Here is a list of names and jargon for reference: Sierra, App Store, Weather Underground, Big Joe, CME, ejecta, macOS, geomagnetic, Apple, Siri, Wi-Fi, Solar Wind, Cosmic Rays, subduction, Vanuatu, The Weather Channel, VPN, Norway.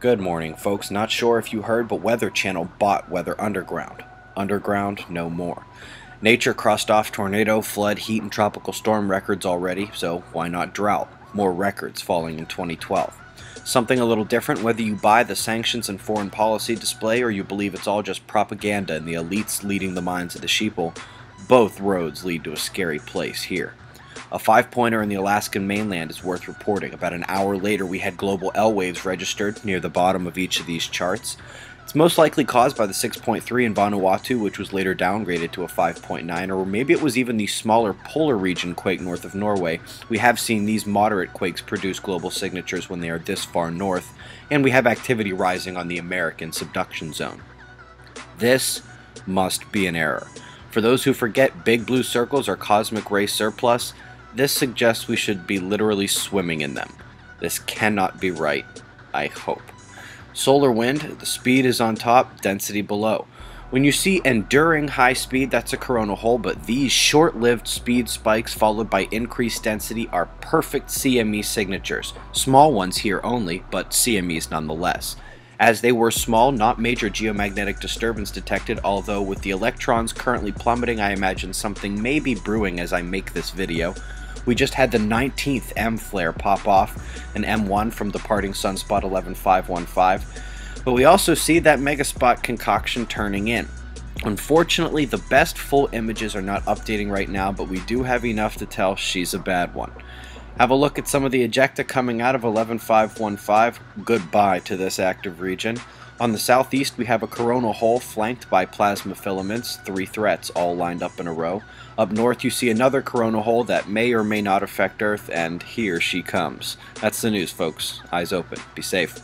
Good morning, folks. Not sure if you heard, but Weather Channel bought Weather Underground. Underground no more. Nature crossed off tornado, flood, heat, and tropical storm records already, so why not drought? More records falling in 2012. Something a little different whether you buy the sanctions and foreign policy display or you believe it's all just propaganda and the elites leading the minds of the sheeple. Both roads lead to a scary place here. A five-pointer in the Alaskan mainland is worth reporting. About an hour later, we had global L-waves registered near the bottom of each of these charts. It's most likely caused by the 6.3 in Vanuatu, which was later downgraded to a 5.9, or maybe it was even the smaller polar region quake north of Norway. We have seen these moderate quakes produce global signatures when they are this far north, and we have activity rising on the American subduction zone. This must be an error. For those who forget, big blue circles are cosmic ray surplus. This suggests we should be literally swimming in them. This cannot be right, I hope. Solar wind, the speed is on top, density below. When you see enduring high speed, that's a coronal hole, but these short-lived speed spikes followed by increased density are perfect CME signatures. Small ones here only, but CMEs nonetheless. As they were small, not major geomagnetic disturbance detected, although with the electrons currently plummeting, I imagine something may be brewing as I make this video. We just had the 19th M flare pop off, an M1 from departing sunspot 11515, but we also see that megaspot concoction turning in. Unfortunately, the best full images are not updating right now, but we do have enough to tell she's a bad one. Have a look at some of the ejecta coming out of 11515. Goodbye to this active region. On the southeast, we have a coronal hole flanked by plasma filaments, three threats all lined up in a row. Up north, you see another coronal hole that may or may not affect Earth, and here she comes. That's the news, folks. Eyes open. Be safe.